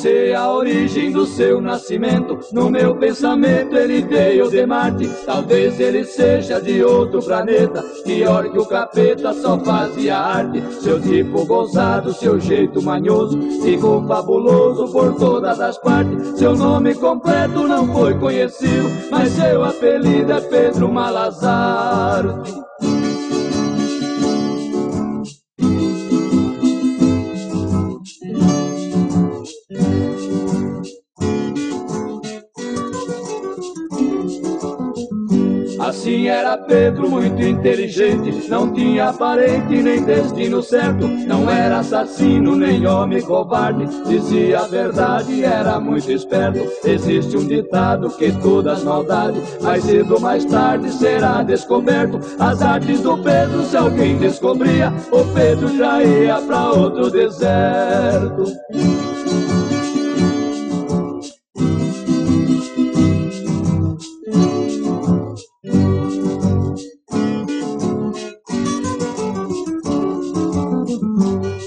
sei a origem do seu nascimento. No meu pensamento ele veio de Marte, talvez ele seja de outro planeta. Pior que o capeta só fazia arte, seu tipo gozado, seu jeito manhoso, ficou fabuloso por todas as partes. Seu nome completo não foi conhecido, mas seu apelido é Pedro Malazarte. Assim era Pedro, muito inteligente, não tinha parente nem destino certo, não era assassino nem homem covarde, dizia a verdade, era muito esperto. Existe um ditado que todas maldades, mais cedo ou mais tarde será descoberto. As artes do Pedro, se alguém descobria, o Pedro já ia pra outro deserto.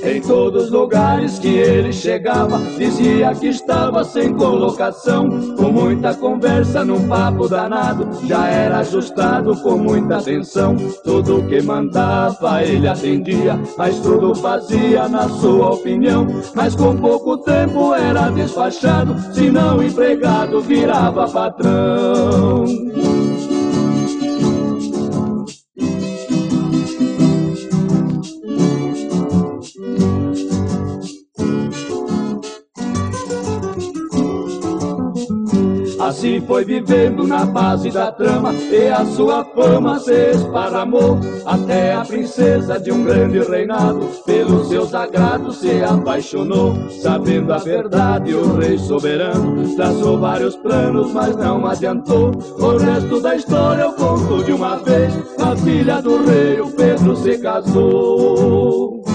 Em todos os lugares que ele chegava, dizia que estava sem colocação. Com muita conversa num papo danado, já era ajustado com muita atenção. Tudo que mandava ele atendia, mas tudo fazia na sua opinião. Mas com pouco tempo era despachado, se não empregado virava patrão. Assim foi vivendo na base da trama, e a sua fama se esparramou. Até a princesa de um grande reinado, pelo seu sagrado se apaixonou. Sabendo a verdade, o rei soberano traçou vários planos, mas não adiantou. O resto da história eu conto de uma vez, a filha do rei, o Pedro, se casou.